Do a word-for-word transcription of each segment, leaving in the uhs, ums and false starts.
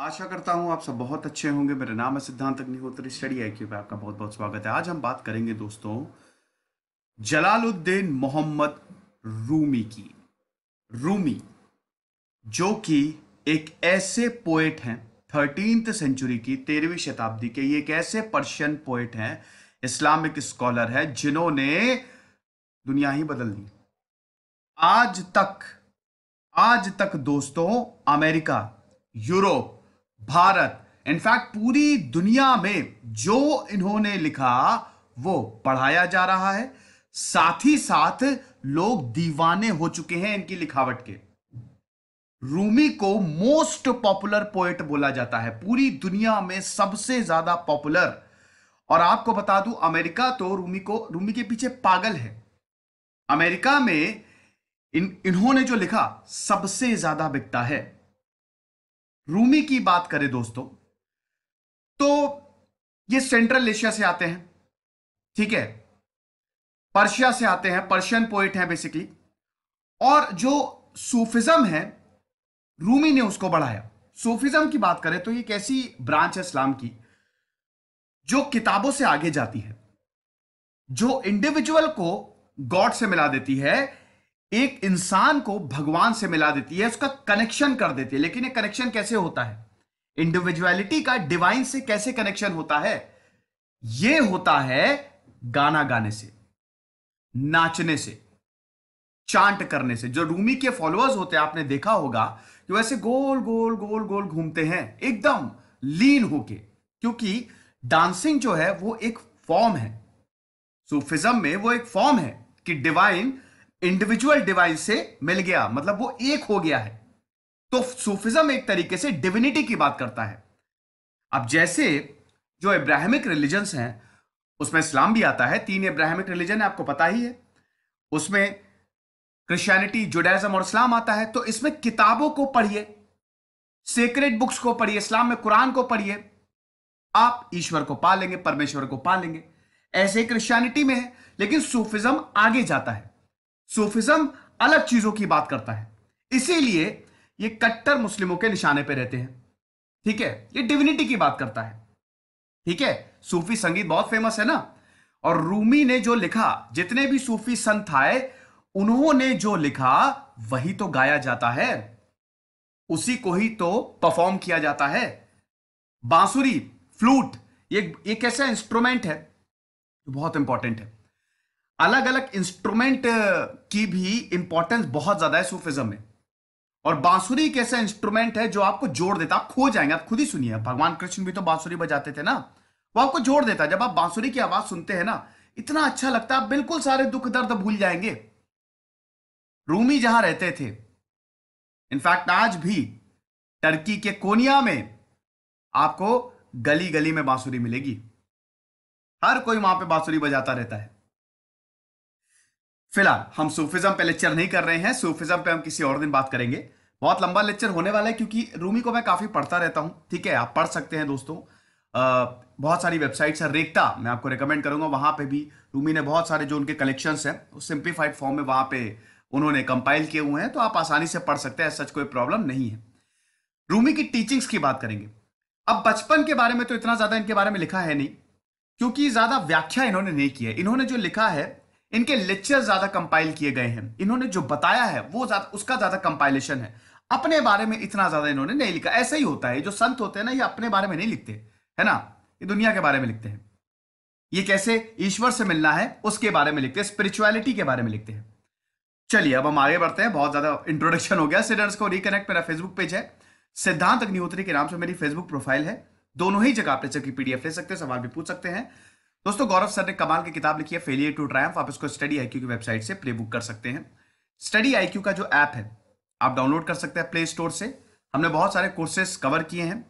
आशा करता हूँ आप सब बहुत अच्छे होंगे। मेरा नाम है सिद्धांत अग्निहोत्री, स्टडी आई क्यू पे आपका बहुत बहुत स्वागत है। आज हम बात करेंगे दोस्तों जलालुद्दीन मोहम्मद रूमी की। रूमी जो कि एक ऐसे पोएट हैं, थर्टीन्थ सेंचुरी की, तेरहवीं शताब्दी के, ये एक ऐसे पर्शियन पोएट हैं, इस्लामिक स्कॉलर हैं, जिन्होंने दुनिया ही बदल दी। आज तक आज तक दोस्तों अमेरिका, यूरोप, भारत, इनफैक्ट पूरी दुनिया में जो इन्होंने लिखा वो पढ़ाया जा रहा है। साथ ही साथ लोग दीवाने हो चुके हैं इनकी लिखावट के। रूमी को मोस्ट पॉपुलर पोएट बोला जाता है, पूरी दुनिया में सबसे ज्यादा पॉपुलर। और आपको बता दूं, अमेरिका तो रूमी को रूमी के पीछे पागल है। अमेरिका में इन इन्होंने जो लिखा सबसे ज्यादा बिकता है। रूमी की बात करें दोस्तों तो ये सेंट्रल एशिया से आते हैं, ठीक है, पर्शिया से आते हैं, पर्शियन पोएट हैं बेसिकली। और जो सूफिज्म है रूमी ने उसको बढ़ाया। सूफिज्म की बात करें तो ये कैसी ब्रांच है इस्लाम की जो किताबों से आगे जाती है, जो इंडिविजुअल को गॉड से मिला देती है, एक इंसान को भगवान से मिला देती है, उसका कनेक्शन कर देती है। लेकिन ये कनेक्शन कैसे होता है, इंडिविजुअलिटी का डिवाइन से कैसे कनेक्शन होता है? ये होता है गाना गाने से, नाचने से, चांट करने से। जो रूमी के फॉलोअर्स होते हैं, आपने देखा होगा कि वैसे गोल गोल गोल गोल घूमते हैं एकदम लीन होके, क्योंकि डांसिंग जो है वो एक फॉर्म है, सूफिज्म में वो एक फॉर्म है कि डिवाइन इंडिविजुअल डिवाइन से मिल गया, मतलब वो एक हो गया है। तो सूफिज्म एक तरीके से डिविनिटी की बात करता है। अब जैसे जो इब्राहिमिक रिलीजन्स हैं उसमें इस्लाम भी आता है, तीन इब्राहिमिक रिलीजन है आपको पता ही है, उसमें क्रिश्चियनिटी, जुडाइज्म और इस्लाम आता है। तो इसमें किताबों को पढ़िए, सेक्रेड बुक्स को पढ़िए, इस्लाम में कुरान को पढ़िए, आप ईश्वर को पा लेंगे, परमेश्वर को पा लेंगे। ऐसे ही क्रिश्चियनिटी में है, लेकिन सूफिज्म आगे जाता है, सूफिज्म अलग चीजों की बात करता है। इसीलिए ये कट्टर मुस्लिमों के निशाने पे रहते हैं, ठीक है, ये डिविनिटी की बात करता है, ठीक है। सूफी संगीत बहुत फेमस है ना, और रूमी ने जो लिखा, जितने भी सूफी संत आए उन्होंने जो लिखा वही तो गाया जाता है, उसी को ही तो परफॉर्म किया जाता है। बांसुरी, फ्लूट, ये एक ऐसा इंस्ट्रूमेंट है जो बहुत इंपॉर्टेंट है। अलग अलग इंस्ट्रूमेंट की भी इंपॉर्टेंस बहुत ज्यादा है सूफिज्म में। और बांसुरी एक ऐसा इंस्ट्रूमेंट है जो आपको जोड़ देता, आप खो जाएंगे, आप खुद ही सुनिए, भगवान कृष्ण भी तो बांसुरी बजाते थे ना, वो आपको जोड़ देता। जब आप बांसुरी की आवाज सुनते हैं ना, इतना अच्छा लगता है, आप बिल्कुल सारे दुख दर्द भूल जाएंगे। रूमी जहां रहते थे, इनफैक्ट आज भी टर्की के कोनिया में आपको गली गली में बांसुरी मिलेगी, हर कोई वहां पे बांसुरी बजाता रहता है। फिलहाल हम सूफिज्म पे लेक्चर नहीं कर रहे हैं, सूफिज्म पे हम किसी और दिन बात करेंगे, बहुत लंबा लेक्चर होने वाला है, क्योंकि रूमी को मैं काफी पढ़ता रहता हूं, ठीक है। आप पढ़ सकते हैं दोस्तों, आ, बहुत सारी वेबसाइट्स हैं, रेख्टा मैं आपको रिकमेंड करूंगा, वहां पे भी रूमी ने बहुत सारे जो उनके कलेक्शंस हैं उस सिंप्लीफाइड फॉर्म में वहां पे उन्होंने कंपाइल किए हुए हैं, तो आप आसानी से पढ़ सकते हैं, सच कोई प्रॉब्लम नहीं है। रूमी की टीचिंग्स की बात करेंगे। अब बचपन के बारे में तो इतना ज्यादा इनके बारे में लिखा है नहीं, क्योंकि ज्यादा व्याख्या इन्होंने नहीं की है। इन्होंने जो लिखा है, इनके लेक्चर ज्यादा कंपाइल किए गए हैं, इन्होंने जो बताया है वो ज्यादा, उसका ज्यादा कंपाइलेशन है। अपने बारे में इतना ज्यादा इन्होंने नहीं लिखा। ऐसा ही होता है, जो संत होते हैं ना, ये अपने बारे में नहीं लिखते है ना, ये दुनिया के बारे में लिखते हैं, ये कैसे ईश्वर से मिलना है उसके बारे में लिखते हैं, स्पिरिचुअलिटी के बारे में लिखते हैं। चलिए अब हम आगे बढ़ते हैं, बहुत ज्यादा इंट्रोडक्शन हो गया। सिडर्स को रिकनेक्ट मेरा फेसबुक पेज है, सिद्धांत अग्निहोत्री के नाम से मेरी फेसबुक प्रोफाइल है, दोनों ही जगह आप लेक्चर की पीडीएफ ले सकते हैं, सवाल भी पूछ सकते हैं। दोस्तों गौरव सर ने कमाल की किताब लिखी है फेलियर टू ट्रायम्फ, आप इसको स्टडी आईक्यू की वेबसाइट से प्री बुक कर सकते हैं। स्टडी आईक्यू का जो ऐप है आप डाउनलोड कर सकते हैं प्ले स्टोर से। हमने बहुत सारे कोर्सेज कवर किए हैं।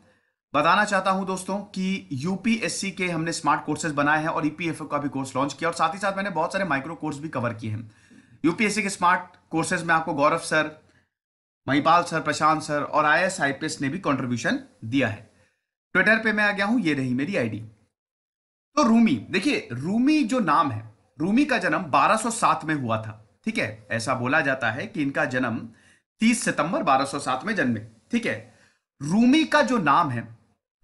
बताना चाहता हूं दोस्तों कि यूपीएससी के हमने स्मार्ट कोर्सेज बनाए हैं और ईपीएफओ का भी कोर्स लॉन्च किया, और साथ ही साथ मैंने बहुत सारे माइक्रो कोर्स भी कवर किए हैं। यूपीएससी के स्मार्ट कोर्सेज में आपको Gaurav sir, Mahipal sir, Prashant sir और आईएएस आईपीएस ने भी कॉन्ट्रीब्यूशन दिया है। ट्विटर पर मैं आ गया हूँ, ये रही मेरी आईडी। तो रूमी, देखिए रूमी जो नाम है, रूमी का जन्म बारह सौ सात में हुआ था, ठीक है, ऐसा बोला जाता है कि इनका जन्म तीस सितंबर बारह सौ सात में जन्मे, ठीक है। रूमी का जो नाम है,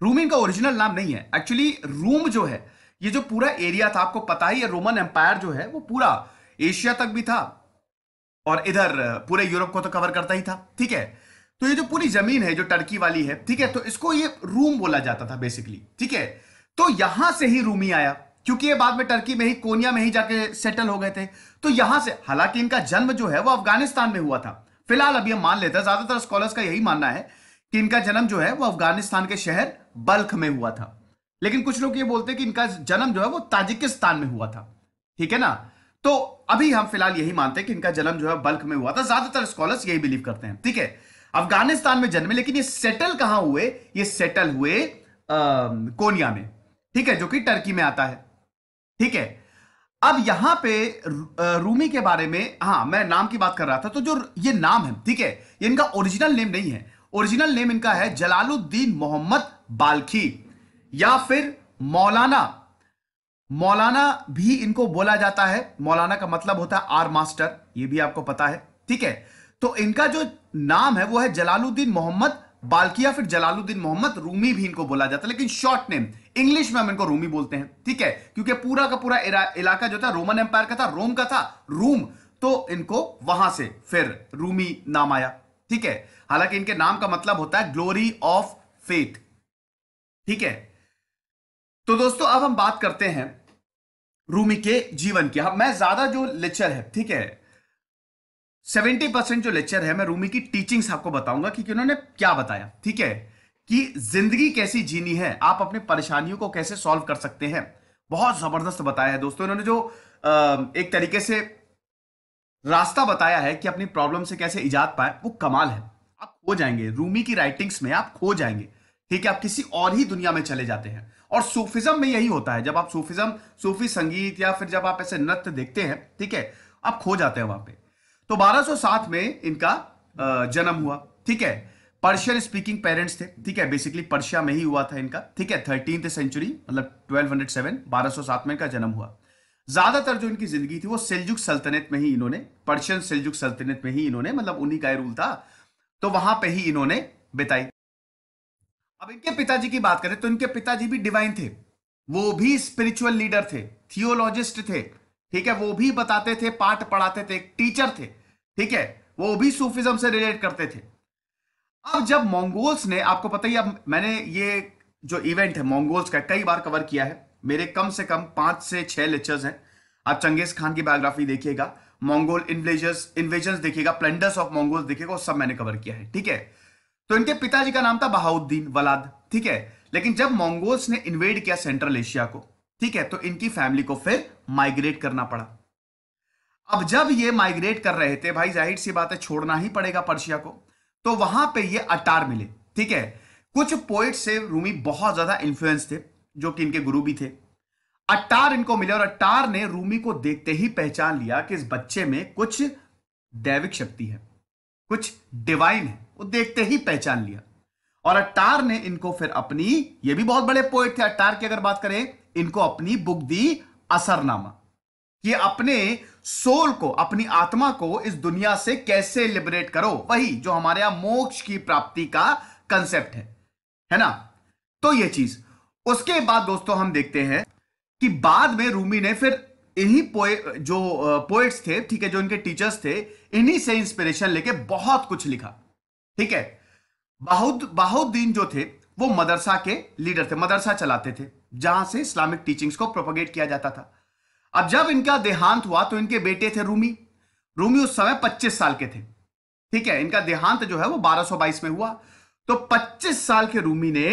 रूमी का ओरिजिनल नाम नहीं है एक्चुअली। रूम जो है ये जो पूरा एरिया था, आपको पता ही है रोमन एम्पायर जो है वो पूरा एशिया तक भी था और इधर पूरे यूरोप को तो कवर करता ही था, ठीक है। तो ये जो पूरी जमीन है जो टर्की वाली है, ठीक है, तो इसको ये रूम बोला जाता था बेसिकली, ठीक है। तो यहां से ही रूमी आया क्योंकि ये बाद में टर्की में ही कोनिया में ही जाके सेटल हो गए थे। तो यहां से, हालांकि इनका जन्म जो है वो अफगानिस्तान में हुआ था, फिलहाल अभी हम मान लेते हैं, ज्यादातर स्कॉलर्स का यही मानना है कि इनका जन्म जो है वो अफगानिस्तान के शहर बल्ख में हुआ था, लेकिन कुछ लोग ये बोलते हैं कि इनका जन्म जो है वो ताजिकिस्तान में हुआ था, ठीक है ना। तो अभी हम फिलहाल यही मानते हैं कि इनका जन्म जो है बल्ख में हुआ था, ज्यादातर स्कॉलर्स यही बिलीव करते हैं, ठीक है। अफगानिस्तान में जन्मे, लेकिन ये सेटल कहां हुए? ये सेटल हुए आ, कोनिया में, ठीक है, जो कि टर्की में आता है, ठीक है। अब यहां पे रूमी के बारे में, हाँ मैं नाम की बात कर रहा था, तो जो ये नाम है, ठीक है, ये इनका ओरिजिनल नेम नहीं है। ओरिजिनल नेम इनका है जलालुद्दीन मोहम्मद बाल्खी या फिर मौलाना। मौलाना भी इनको बोला जाता है, मौलाना का मतलब होता है आर मास्टर, ये भी आपको पता है, ठीक है। तो इनका जो नाम है वो है जलालुद्दीन मोहम्मद बाल्खी या फिर जलालुद्दीन मोहम्मद रूमी भी इनको बोला जाता है, लेकिन शॉर्ट नेम इंग्लिश में हम इनको रूमी बोलते हैं, ठीक है, क्योंकि पूरा का पूरा इलाका जो था रोमन एम्पायर का था, रोम का था, रूम, तो इनको वहां से फिर रूमी नाम आया, ठीक है। हालांकि इनके नाम का मतलब होता है ग्लोरी ऑफ फेथ, ठीक है। तो दोस्तों अब हम बात करते हैं रूमी के जीवन की। मैं ज्यादा जो लेक्चर है, ठीक है, सत्तर परसेंट जो लेक्चर है मैं रूमी की टीचिंग्स आपको बताऊंगा कि उन्होंने क्या बताया, ठीक है, कि जिंदगी कैसी जीनी है, आप अपनी परेशानियों को कैसे सॉल्व कर सकते हैं। बहुत जबरदस्त बताया है दोस्तों इन्होंने, जो एक तरीके से रास्ता बताया है कि अपनी प्रॉब्लम से कैसे इजाद पाए, वो कमाल है। आप खो जाएंगे रूमी की राइटिंग्स में, आप खो जाएंगे, ठीक है, आप किसी और ही दुनिया में चले जाते हैं। और सूफिज्म में यही होता है, जब आप सूफिज्म, सूफी संगीत या फिर जब आप ऐसे नृत्य देखते हैं, ठीक है, आप खो जाते हैं वहां पे। तो बारह सौ सात में इनका जन्म हुआ, ठीक है, पर्शियन स्पीकिंग पेरेंट्स थे, ठीक है, बेसिकली पर्शिया में ही हुआ था इनका, ठीक है, थर्टीन्थ सेंचुरी मतलब ट्वेल्व हंड्रेड सेवन, बारह सौ सात में इनका जन्म हुआ। ज्यादातर जो इनकी जिंदगी थी वो सेल्जुक सल्तनत में ही इन्होंने, पर्शियन सेल्जुक सल्तनत में ही इन्होंने, मतलब उन्हीं का रूल था, तो वहां पे ही इन्होंने बिताई। अब इनके पिताजी की बात करें तो इनके पिताजी भी डिवाइन थे, वो भी स्पिरिचुअल लीडर थे, थियोलॉजिस्ट थे, ठीक है, वो भी बताते थे, पाठ पढ़ाते थे, टीचर थे, ठीक है, वो भी सूफिज्म से रिलेट करते थे। अब जब मंगोल्स ने, आपको पता ही, अब मैंने ये जो इवेंट है मंगोल्स का कई बार कवर किया है, मेरे कम से कम पांच से छह लेक्चर्स हैं। आप चंगेज खान की बायोग्राफी देखिएगा, मंगोल इन्वेजर्स इन्वेजन्स देखिएगा, प्लंडर्स ऑफ मंगोल्स देखिएगा, सब मैंने कवर किया है, ठीक है। तो इनके पिताजी का नाम था बहाउद्दीन वलाद, ठीक है, लेकिन जब मंगोल्स ने इन्वेड किया सेंट्रल एशिया को, ठीक है, तो इनकी फैमिली को फिर माइग्रेट करना पड़ा। अब जब ये माइग्रेट कर रहे थे, भाई जाहिर सी बात है छोड़ना ही पड़ेगा पर्शिया को, तो वहां पे ये अत्तार मिले, ठीक है। कुछ पोइट से रूमी बहुत ज्यादा इन्फ्लुएंस थे, जो कि इनके गुरु भी थे। अत्तार इनको मिले और अत्तार ने रूमी को देखते ही पहचान लिया कि इस बच्चे में कुछ दैविक शक्ति है, कुछ डिवाइन है, वो देखते ही पहचान लिया। और अत्तार ने इनको फिर अपनी, ये भी बहुत बड़े पोइट थे अत्तार की अगर बात करें, इनको अपनी बुक दी असरनामा, कि अपने सोल को, अपनी आत्मा को इस दुनिया से कैसे लिबरेट करो, वही जो हमारे यहां मोक्ष की प्राप्ति का कंसेप्ट है, है ना। तो ये चीज, उसके बाद दोस्तों हम देखते हैं कि बाद में रूमी ने फिर इन्हीं पोएट, जो पोएट्स थे, ठीक है, जो इनके टीचर्स थे, इन्हीं से इंस्पिरेशन लेके बहुत कुछ लिखा, ठीक है। बहाउद बहाउद्दीन जो थे वो मदरसा के लीडर थे, मदरसा चलाते थे जहां से इस्लामिक टीचिंग्स को प्रोपोगेट किया जाता था। अब जब इनका देहांत हुआ तो इनके बेटे थे रूमी, रूमी उस समय पच्चीस साल के थे, ठीक है, इनका देहांत जो है वो बारह सौ बाईस में हुआ। तो पच्चीस साल के रूमी ने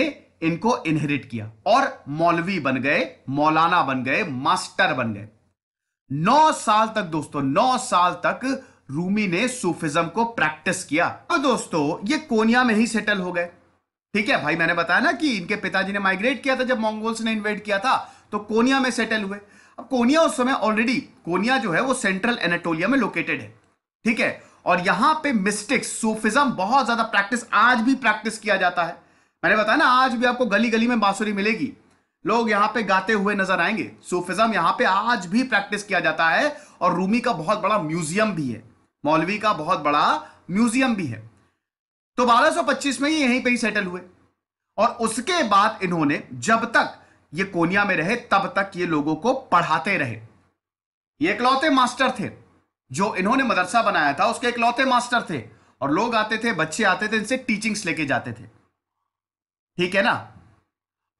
इनको इनहेरिट किया और मौलवी बन गए, मौलाना बन गए, मास्टर बन गए। नौ साल तक दोस्तों, नौ साल तक रूमी ने सूफिज्म को प्रैक्टिस किया। तो दोस्तों ये कोनिया में ही सेटल हो गए, ठीक है, भाई मैंने बताया ना कि इनके पिताजी ने माइग्रेट किया था जब मंगोल्स ने इन्वेड किया था, तो कोनिया में सेटल हुए। अब कोनिया उस समय ऑलरेडी, कोनिया जो है वो सेंट्रल एनाटोलिया में लोकेटेड है, ठीक है, और यहां पे मिस्टिक्स, सूफिज्म बहुत ज्यादा प्रैक्टिस, आज भी प्रैक्टिस किया जाता है। मैंने बताया ना, आज भी आपको गली गली में बांसुरी मिलेगी, लोग यहां पे गाते हुए नजर आएंगे, सूफिज्म यहां पे आज भी प्रैक्टिस किया जाता है। और रूमी का बहुत बड़ा म्यूजियम भी है, मौलवी का बहुत बड़ा म्यूजियम भी है। तो बारह सौ पच्चीस में ही यहीं पे ही सेटल हुए और उसके बाद इन्होंने जब तक ये कोनिया में रहे तब तक ये लोगों को पढ़ाते रहे। ये इकलौते मास्टर थे जो इन्होंने मदरसा बनाया था, उसके इकलौते मास्टर थे। और लोग आते थे, बच्चे आते थे, इनसे टीचिंग्स लेके जाते थे, ठीक है ना।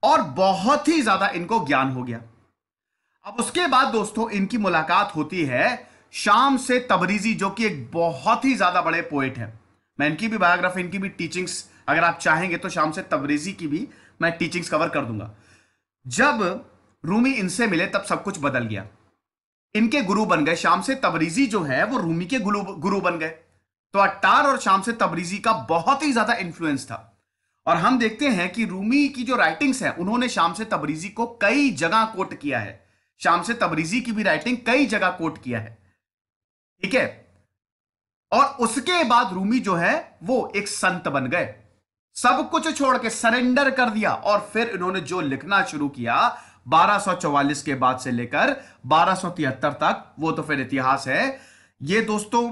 और बहुत ही ज्यादा इनको ज्ञान हो गया। अब उसके बाद दोस्तों इनकी मुलाकात होती है शाम से तबरीजी, जो कि एक बहुत ही ज्यादा बड़े पोएट हैं। मैं इनकी भी बायोग्राफी, इनकी भी टीचिंग्स अगर आप चाहेंगे तो शाम से तबरीजी की भी मैं टीचिंग्स कवर कर दूंगा। जब रूमी इनसे मिले तब सब कुछ बदल गया, इनके गुरु बन गए। शाम से तबरीजी जो है वो रूमी के गुरु गुरु बन गए। तो अत्तार और शाम से तबरीजी का बहुत ही ज्यादा इन्फ्लुएंस था। और हम देखते हैं कि रूमी की जो राइटिंग्स हैं उन्होंने शाम से तबरीजी को कई जगह कोट किया है। शाम से तबरीजी की भी राइटिंग कई जगह कोट किया है, ठीक है। और उसके बाद रूमी जो है वो एक संत बन गए, सब कुछ छोड़ के सरेंडर कर दिया। और फिर इन्होंने जो लिखना शुरू किया बारह सौ चौवालीस के बाद से लेकर बारह सौ तिहत्तर तक, वो तो फिर इतिहास है। ये दोस्तों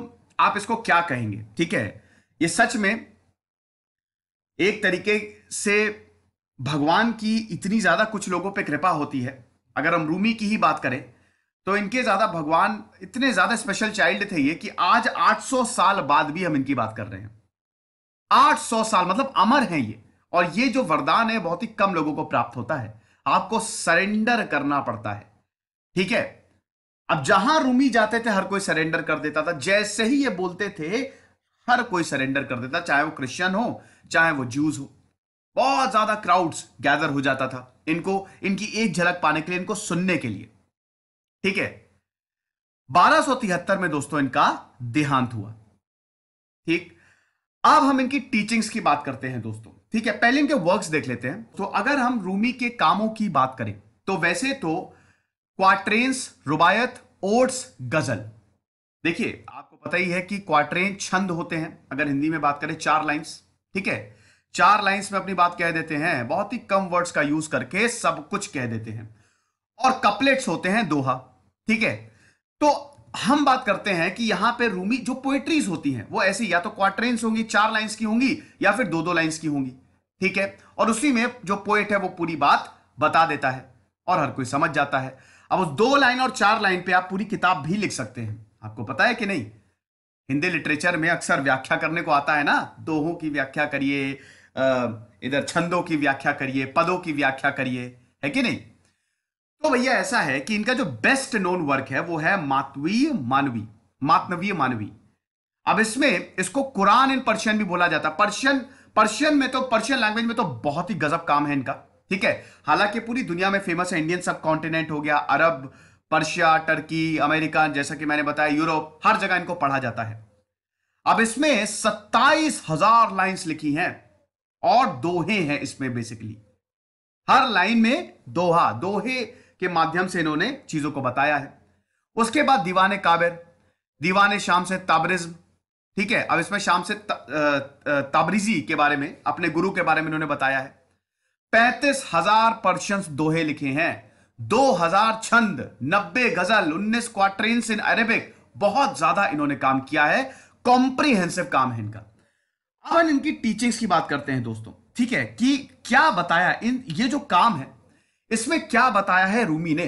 आप इसको क्या कहेंगे, ठीक है। ये सच में एक तरीके से भगवान की इतनी ज्यादा कुछ लोगों पे कृपा होती है। अगर हम रूमी की ही बात करें तो इनके ज्यादा भगवान इतने ज्यादा स्पेशल चाइल्ड थे ये कि आज आठ सौ साल बाद भी हम इनकी बात कर रहे हैं। आठ सौ साल मतलब अमर हैं ये। और ये जो वरदान है बहुत ही कम लोगों को प्राप्त होता है, आपको सरेंडर करना पड़ता है, ठीक है। अब जहां रूमी जाते थे हर कोई सरेंडर कर देता था, जैसे ही ये बोलते थे हर कोई सरेंडर कर देता, चाहे वो क्रिश्चियन हो चाहे वो ज्यूज हो। बहुत ज्यादा क्राउड्स गैदर हो जाता था इनको, इनकी एक झलक पाने के लिए, इनको सुनने के लिए, ठीक है। बारह सौ तिहत्तर में दोस्तों इनका देहांत हुआ, ठीक। अब हम इनकी टीचिंग्स की बात करते हैं दोस्तों, ठीक है। पहले इनके वर्क्स देख लेते हैं। तो अगर हम रूमी के कामों की बात करें तो वैसे तो क्वाट्रेंस, रुबायत, ओड्स, गजल। देखिए आपको पता ही है कि क्वाट्रेन छंद होते हैं, अगर हिंदी में बात करें चार लाइन्स, ठीक है। चार लाइंस में अपनी बात कह देते हैं, बहुत ही कम वर्ड्स का यूज करके सब कुछ कह देते हैं। और कपलेट्स होते हैं दोहा, ठीक है। तो हम बात करते हैं कि यहां पे रूमी जो पोएट्रीज होती हैं वो ऐसी या तो क्वाट्रेंस होंगी, चार लाइंस की होंगी, या फिर दो दो लाइंस की होंगी, ठीक है। और उसी में जो पोएट है वो पूरी बात बता देता है और हर कोई समझ जाता है। अब उस दो लाइन और चार लाइन पे आप पूरी किताब भी लिख सकते हैं, आपको पता है कि नहीं। हिंदी लिटरेचर में अक्सर व्याख्या करने को आता है ना, दोहों की व्याख्या करिए, इधर छंदों की व्याख्या करिए, पदों की व्याख्या करिए, है कि नहीं। तो भैया ऐसा है कि इनका जो बेस्ट नोन वर्क है वो है मातवीय मानवी, मातनवी मानवी। अब इसमें इसको कुरान इन पर्शियन भी बोला जाता है। पर्शियन पर्शियन में तो पर्शियन लैंग्वेज में तो बहुत ही गजब काम है इनका, ठीक है। हालांकि पूरी दुनिया में फेमस है, इंडियन सब कॉन्टिनेंट हो गया, अरब, पर्शिया, टर्की, अमेरिका, जैसा कि मैंने बताया, यूरोप, हर जगह इनको पढ़ा जाता है। अब इसमें सत्ताईस हजार लाइन्स लिखी हैं और दोहे हैं इसमें। बेसिकली हर लाइन में दोहा, दोहे के माध्यम से इन्होंने चीजों को बताया है। उसके बाद दीवाने काबिर, दीवाने शाम से ताबरिज्म, ठीक है। अब इसमें शाम से ताबरिजी के बारे में, अपने गुरु के बारे में इन्होंने बताया है। पैंतीस हजार पर्शियंस दोहे लिखे हैं, दो हजार छंद, नब्बे गजल, उन्नीस क्वाट्रेंस इन अरेबिक। बहुत ज्यादा इन्होंने काम किया है, कॉम्प्रिहेंसिव काम है इनका। अब इनकी टीचिंग्स की बात करते हैं दोस्तों, ठीक है, कि क्या बताया इन, ये जो काम है इसमें क्या बताया है रूमी ने।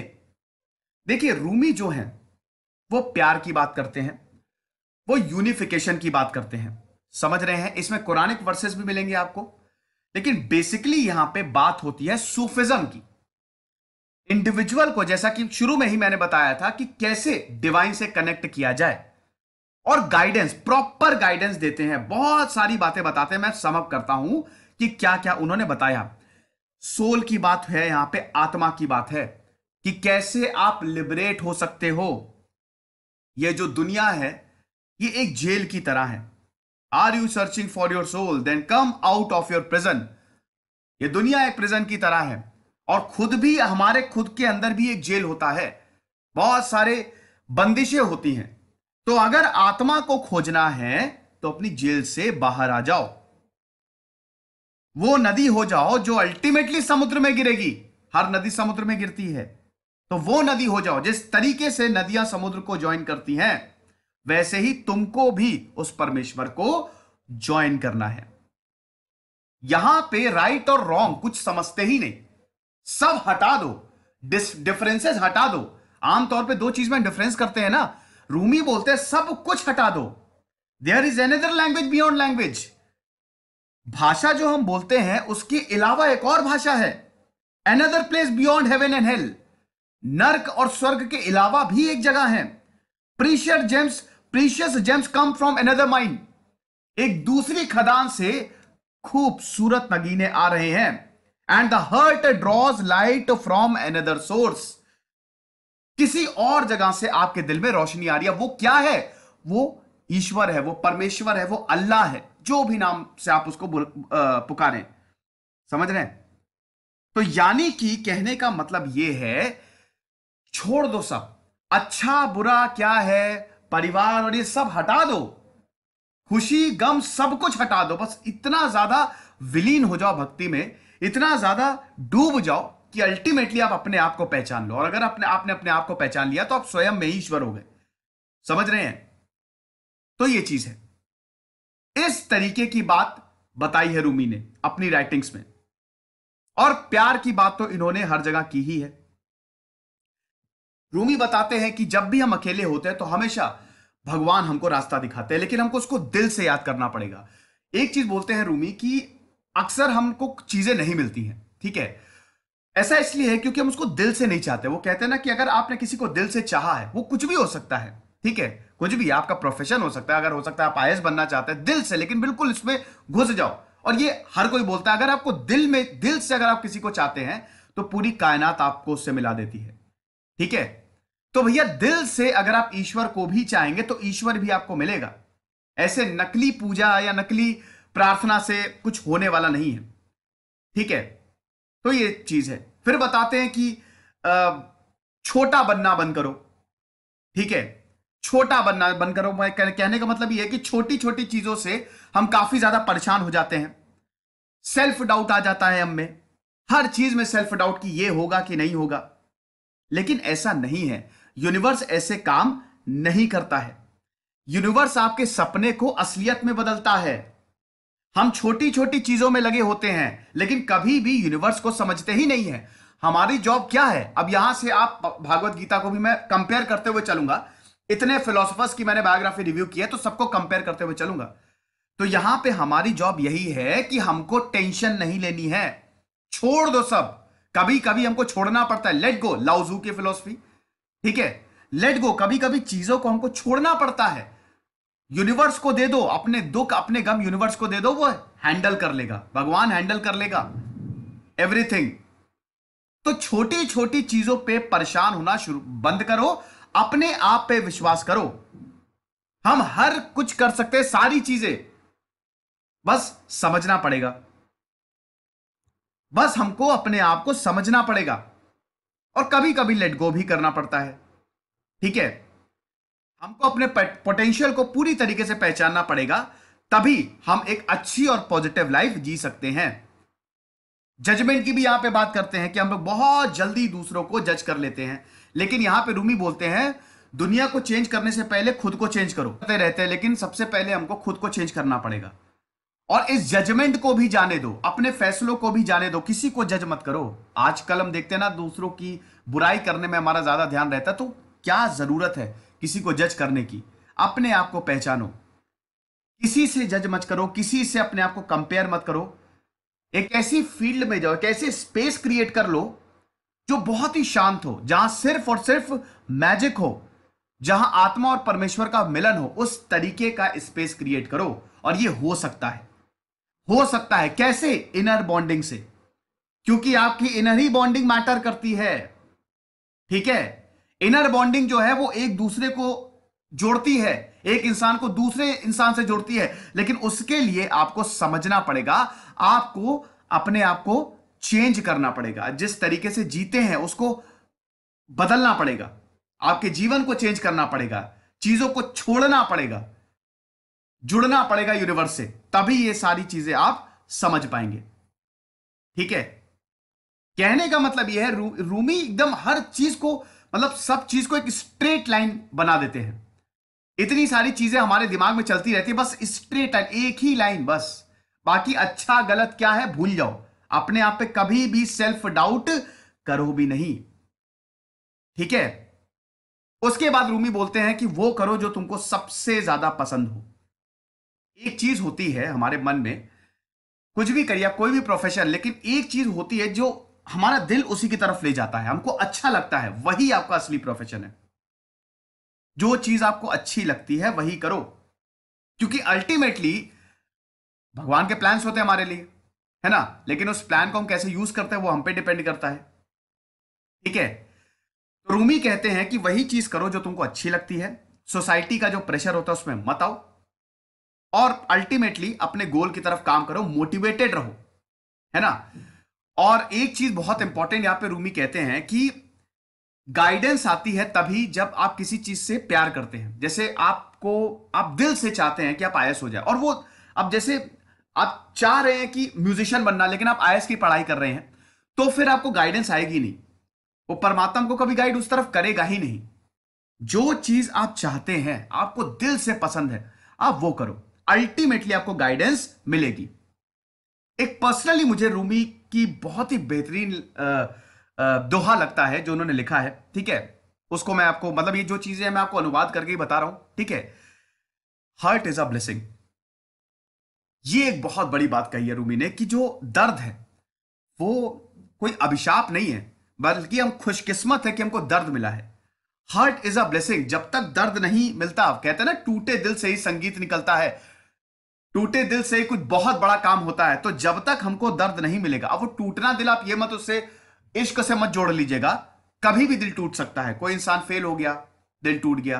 देखिए रूमी जो है वो प्यार की बात करते हैं, वो यूनिफिकेशन की बात करते हैं, समझ रहे हैं। इसमें कुरानिक वर्सेस भी मिलेंगे आपको, लेकिन बेसिकली यहां पे बात होती है सूफिज्म की। इंडिविजुअल को, जैसा कि शुरू में ही मैंने बताया था कि कैसे डिवाइन से कनेक्ट किया जाए, और गाइडेंस, प्रॉपर गाइडेंस देते हैं, बहुत सारी बातें बताते हैं। मैं समअप करता हूं कि क्या क्या उन्होंने बताया। सोल की बात है यहां पे, आत्मा की बात है कि कैसे आप लिबरेट हो सकते हो। ये जो दुनिया है ये एक जेल की तरह है। Are you searching for your soul then come out of your prison. ये दुनिया एक प्रिजन की तरह है और खुद भी, हमारे खुद के अंदर भी एक जेल होता है, बहुत सारे बंदिशें होती हैं। तो अगर आत्मा को खोजना है तो अपनी जेल से बाहर आ जाओ, वो नदी हो जाओ जो अल्टीमेटली समुद्र में गिरेगी। हर नदी समुद्र में गिरती है, तो वो नदी हो जाओ। जिस तरीके से नदियां समुद्र को ज्वाइन करती हैं वैसे ही तुमको भी उस परमेश्वर को ज्वाइन करना है। यहां पे राइट और रॉन्ग कुछ समझते ही नहीं, सब हटा दो, डिफरेंसेस हटा दो। आमतौर पे दो चीज में डिफरेंस करते हैं ना, रूमी बोलते हैं सब कुछ हटा दो, there is another language beyond language. भाषा जो हम बोलते हैं उसके अलावा एक और भाषा है, another place beyond heaven and hell, नर्क और स्वर्ग के अलावा भी एक जगह है। Precious gems precious gems come from another mine, एक दूसरी खदान से खूबसूरत नगीने आ रहे हैं। And the heart draws light from another source, किसी और जगह से आपके दिल में रोशनी आ रही है। वो क्या है? वो ईश्वर है, वो परमेश्वर है, वो अल्लाह है, जो भी नाम से आप उसको पुकारें, समझ रहे हैं? तो यानी कि कहने का मतलब ये है, छोड़ दो सब, अच्छा बुरा क्या है, परिवार और ये सब हटा दो, खुशी गम सब कुछ हटा दो, बस इतना ज्यादा विलीन हो जाओ भक्ति में, इतना ज्यादा डूब जाओ कि अल्टीमेटली आप अपने आप को पहचान लो। और अगर अपने आपने अपने आप को पहचान लिया तो आप स्वयं में ईश्वर हो गए, समझ रहे हैं? तो ये चीज है, इस तरीके की बात बताई है रूमी ने अपनी राइटिंग्स में। और प्यार की बात तो इन्होंने हर जगह की ही है। रूमी बताते हैं कि जब भी हम अकेले होते हैं तो हमेशा भगवान हमको रास्ता दिखाते हैं, लेकिन हमको उसको दिल से याद करना पड़ेगा। एक चीज बोलते हैं रूमी कि अक्सर हमको चीजें नहीं मिलती हैं, ठीक है, ऐसा इसलिए है क्योंकि हम उसको दिल से नहीं चाहते। वो कहते हैं ना कि अगर आपने किसी को दिल से चाहा है, वो कुछ भी हो सकता है, ठीक है, कुछ भी आपका प्रोफेशन हो सकता है, अगर हो सकता है आप आई ए एस बनना चाहते हैं दिल से, लेकिन बिल्कुल इसमें घुस जाओ। और ये हर कोई बोलता है, अगर आपको दिल में दिल से अगर आप किसी को चाहते हैं तो पूरी कायनात आपको उससे मिला देती है, ठीक है। तो भैया दिल से अगर आप ईश्वर को भी चाहेंगे तो ईश्वर भी आपको मिलेगा, ऐसे नकली पूजा या नकली प्रार्थना से कुछ होने वाला नहीं है, ठीक है। तो ये चीज है। फिर बताते हैं कि छोटा बनना बंद करो, ठीक है, छोटा बनना बंद करो। मैं कहने का मतलब ये है कि छोटी छोटी चीजों से हम काफी ज्यादा परेशान हो जाते हैं, सेल्फ डाउट आ जाता है हम में, हर चीज में सेल्फ डाउट कि ये होगा कि नहीं होगा। लेकिन ऐसा नहीं है, यूनिवर्स ऐसे काम नहीं करता है। यूनिवर्स आपके सपने को असलियत में बदलता है। हम छोटी छोटी चीजों में लगे होते हैं लेकिन कभी भी यूनिवर्स को समझते ही नहीं है। हमारी जॉब क्या है? अब यहां से आप भागवत गीता को भी मैं कंपेयर करते हुए चलूंगा, इतने फिलोसफर्स की मैंने बायोग्राफी रिव्यू की है तो सबको कंपेयर करते हुए चलूंगा। तो यहां पे हमारी जॉब यही है कि हमको टेंशन नहीं लेनी है, छोड़ दो सब। कभी कभी हमको छोड़ना पड़ता है, लेट गो, लाउजू की फिलोसफी, ठीक है, लेट गो। कभी कभी चीजों को हमको छोड़ना पड़ता है, यूनिवर्स को दे दो अपने दुख अपने गम, यूनिवर्स को दे दो, वो हैंडल कर लेगा, भगवान हैंडल कर लेगा एवरीथिंग। तो छोटी छोटी चीजों पे परेशान होना शुरू बंद करो, अपने आप पे विश्वास करो। हम हर कुछ कर सकते हैं, सारी चीजें, बस समझना पड़ेगा, बस हमको अपने आप को समझना पड़ेगा। और कभी कभी लेट गो भी करना पड़ता है, ठीक है, हमको अपने पोटेंशियल को पूरी तरीके से पहचानना पड़ेगा, तभी हम एक अच्छी और पॉजिटिव लाइफ जी सकते हैं। जजमेंट की भी यहां पे बात करते हैं कि हम लोग बहुत जल्दी दूसरों को जज कर लेते हैं, लेकिन यहां पे रूमी बोलते हैं दुनिया को चेंज करने से पहले खुद को चेंज करो। करते रहते हैं लेकिन सबसे पहले हमको खुद को चेंज करना पड़ेगा। और इस जजमेंट को भी जाने दो, अपने फैसलों को भी जाने दो, किसी को जज मत करो। आजकल हम देखते हैं ना, दूसरों की बुराई करने में हमारा ज्यादा ध्यान रहता है, तो क्या जरूरत है किसी को जज करने की? अपने आप को पहचानो, किसी से जज मत करो, किसी से अपने आप को कंपेयर मत करो। एक ऐसी फील्ड में जाओ, एक ऐसी स्पेस क्रिएट कर लो जो बहुत ही शांत हो, जहां सिर्फ और सिर्फ मैजिक हो, जहां आत्मा और परमेश्वर का मिलन हो, उस तरीके का स्पेस क्रिएट करो। और ये हो सकता है, हो सकता है कैसे? इनर बॉन्डिंग से, क्योंकि आपकी इनर ही बॉन्डिंग मैटर करती है, ठीक है। इनर बॉन्डिंग जो है वो एक दूसरे को जोड़ती है, एक इंसान को दूसरे इंसान से जोड़ती है, लेकिन उसके लिए आपको समझना पड़ेगा, आपको अपने आप को चेंज करना पड़ेगा, जिस तरीके से जीते हैं उसको बदलना पड़ेगा, आपके जीवन को चेंज करना पड़ेगा, चीजों को छोड़ना पड़ेगा, जुड़ना पड़ेगा यूनिवर्स से, तभी ये सारी चीजें आप समझ पाएंगे, ठीक है। कहने का मतलब यह है रू, रूमी एकदम हर चीज को, मतलब सब चीज को एक स्ट्रेट लाइन बना देते हैं। इतनी सारी चीजें हमारे दिमाग में चलती रहती है, बस स्ट्रेट लाइन, एक ही लाइन, बस बाकी अच्छा गलत क्या है भूल जाओ, अपने आप पे कभी भी सेल्फ डाउट करो भी नहीं, ठीक है। उसके बाद रूमी बोलते हैं कि वो करो जो तुमको सबसे ज्यादा पसंद हो। एक चीज होती है हमारे मन में, कुछ भी करिए कोई भी प्रोफेशन, लेकिन एक चीज होती है जो हमारा दिल उसी की तरफ ले जाता है, हमको अच्छा लगता है, वही आपका असली प्रोफेशन है। जो चीज आपको अच्छी लगती है वही करो, क्योंकि अल्टीमेटली भगवान के प्लान्स होते हैं हमारे लिए, है ना, लेकिन उस प्लान को हम कैसे यूज करते हैं वो हम पे डिपेंड करता है, ठीक है। तो रूमी कहते हैं कि वही चीज करो जो तुमको अच्छी लगती है, सोसाइटी का जो प्रेशर होता है उसमें मत आओ, और अल्टीमेटली अपने गोल की तरफ काम करो, मोटिवेटेड रहो, है ना। और एक चीज बहुत इंपॉर्टेंट यहां पे रूमी कहते हैं कि गाइडेंस आती है तभी जब आप किसी चीज से प्यार करते हैं। जैसे आपको, आप दिल से चाहते हैं कि आप आई ए एस हो जाए, और वो अब जैसे आप चाह रहे हैं कि म्यूजिशियन बनना, लेकिन आप आई ए एस की पढ़ाई कर रहे हैं, तो फिर आपको गाइडेंस आएगी नहीं, वो परमात्मा को कभी गाइड उस तरफ करेगा ही नहीं। जो चीज आप चाहते हैं, आपको दिल से पसंद है, आप वो करो, अल्टीमेटली आपको गाइडेंस मिलेगी। एक पर्सनली मुझे रूमी की बहुत ही बेहतरीन दोहा लगता है जो उन्होंने लिखा है, ठीक है, उसको मैं आपको, मतलब ये जो चीजें मैं आपको अनुवाद करके ही बता रहा हूं, ठीक है। हर्ट इज अ ब्लेसिंग, ये एक बहुत बड़ी बात कही है रूमी ने, कि जो दर्द है वो कोई अभिशाप नहीं है, बल्कि हम खुशकिस्मत है कि हमको दर्द मिला है। हर्ट इज अ ब्लेसिंग, जब तक दर्द नहीं मिलता, आप कहते हैं ना टूटे दिल से ही संगीत निकलता है, टूटे दिल से कुछ बहुत बड़ा काम होता है। तो जब तक हमको दर्द नहीं मिलेगा, अब वो टूटना दिल आप ये मत उससे इश्क से मत जोड़ लीजिएगा, कभी भी दिल टूट सकता है। कोई इंसान फेल हो गया, दिल टूट गया,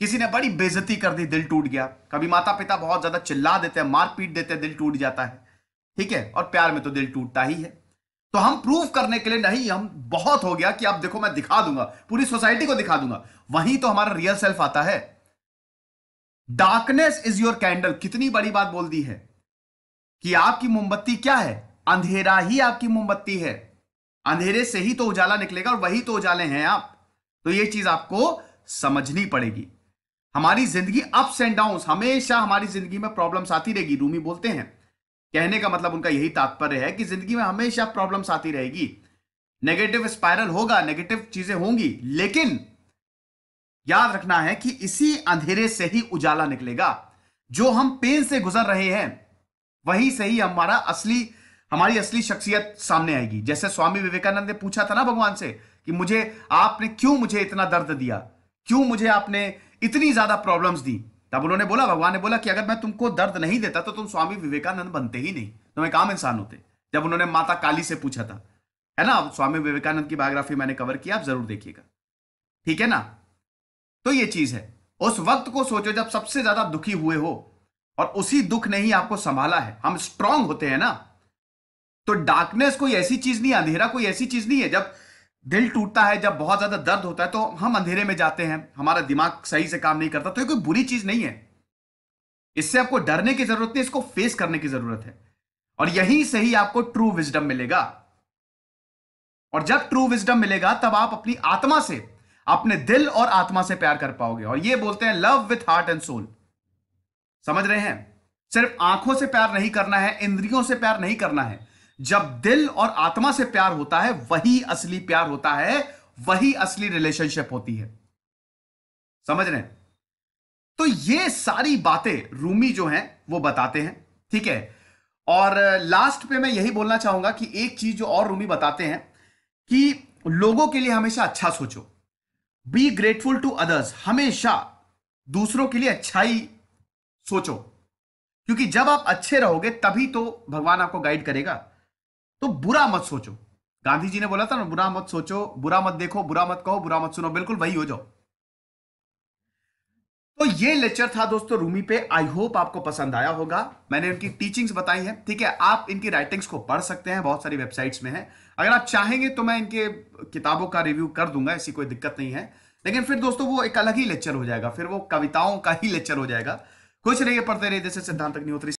किसी ने बड़ी बेइज्जती कर दी, दिल टूट गया, कभी माता पिता बहुत ज्यादा चिल्ला देते हैं, मार पीट देते हैं, दिल टूट जाता है, ठीक है। और प्यार में तो दिल टूटता ही है। तो हम प्रूव करने के लिए नहीं, हम बहुत हो गया कि आप देखो मैं दिखा दूंगा, पूरी सोसाइटी को दिखा दूंगा, वहीं तो हमारा रियल सेल्फ आता है। डार्कनेस इज योर कैंडल, कितनी बड़ी बात बोल दी है कि आपकी मोमबत्ती क्या है, अंधेरा ही आपकी मोमबत्ती है, अंधेरे से ही तो उजाला निकलेगा, और वही तो उजाले हैं आप। तो ये चीज आपको समझनी पड़ेगी। हमारी जिंदगी अप्स एंड डाउन्स, हमेशा हमारी जिंदगी में प्रॉब्लम्स आती रहेगी, रूमी बोलते हैं। कहने का मतलब उनका यही तात्पर्य है कि जिंदगी में हमेशा प्रॉब्लम्स आती रहेगी, नेगेटिव स्पाइरल होगा, नेगेटिव चीजें होंगी, लेकिन याद रखना है कि इसी अंधेरे से ही उजाला निकलेगा। जो हम पेन से गुजर रहे हैं वहीं से ही हमारा असली, हमारी असली शख्सियत सामने आएगी। जैसे स्वामी विवेकानंद ने पूछा था ना भगवान से कि मुझे आपने क्यों मुझे इतना दर्द दिया, क्यों मुझे आपने इतनी ज्यादा प्रॉब्लम्स दी। तब उन्होंने बोला, भगवान ने बोला कि अगर मैं तुमको दर्द नहीं देता तो तुम स्वामी विवेकानंद बनते ही नहीं, तुम एक आम इंसान होते। जब उन्होंने माता काली से पूछा था, है ना, स्वामी विवेकानंद की बायोग्राफी मैंने कवर किया, आप जरूर देखिएगा, ठीक है ना। तो ये चीज है, उस वक्त को सोचो जब सबसे ज्यादा दुखी हुए हो, और उसी दुख ने ही आपको संभाला है, हम स्ट्रांग होते हैं ना। तो डार्कनेस कोई ऐसी चीज नहीं है, अंधेरा कोई ऐसी चीज नहीं है। जब दिल टूटता है, जब बहुत ज्यादा दर्द होता है, तो हम अंधेरे में जाते हैं, हमारा दिमाग सही से काम नहीं करता, तो ये कोई बुरी चीज नहीं है, इससे आपको डरने की जरूरत नहीं, इसको फेस करने की जरूरत है, और यहीं से ही आपको ट्रू विजडम मिलेगा। और जब ट्रू विजडम मिलेगा तब आप अपनी आत्मा से, अपने दिल और आत्मा से प्यार कर पाओगे। और ये बोलते हैं love with heart and soul, समझ रहे हैं। सिर्फ आंखों से प्यार नहीं करना है, इंद्रियों से प्यार नहीं करना है, जब दिल और आत्मा से प्यार होता है वही असली प्यार होता है, वही असली रिलेशनशिप होती है, समझ रहे हैं। तो ये सारी बातें रूमी जो हैं वो बताते हैं, ठीक है। और लास्ट पे मैं यही बोलना चाहूंगा कि एक चीज जो और रूमी बताते हैं कि लोगों के लिए हमेशा अच्छा सोचो, बी ग्रेटफुल टू अदर्स, हमेशा दूसरों के लिए अच्छाई सोचो, क्योंकि जब आप अच्छे रहोगे तभी तो भगवान आपको गाइड करेगा। तो बुरा मत सोचो, गांधी जी ने बोला था ना, बुरा मत सोचो, बुरा मत देखो, बुरा मत कहो, बुरा मत सुनो, बिल्कुल वही हो जाओ। तो ये लेक्चर था दोस्तों रूमी पे, आई होप आपको पसंद आया होगा। मैंने उनकी टीचिंग्स बताई हैं, ठीक है। आप इनकी राइटिंग्स को पढ़ सकते हैं, बहुत सारी वेबसाइट्स में है, अगर आप चाहेंगे तो मैं इनके किताबों का रिव्यू कर दूंगा, ऐसी कोई दिक्कत नहीं है। लेकिन फिर दोस्तों वो एक अलग ही लेक्चर हो जाएगा, फिर वो कविताओं का ही लेक्चर हो जाएगा। कुछ नहीं पढ़ते रहिए जैसे सिद्धांत अग्निहोत्री।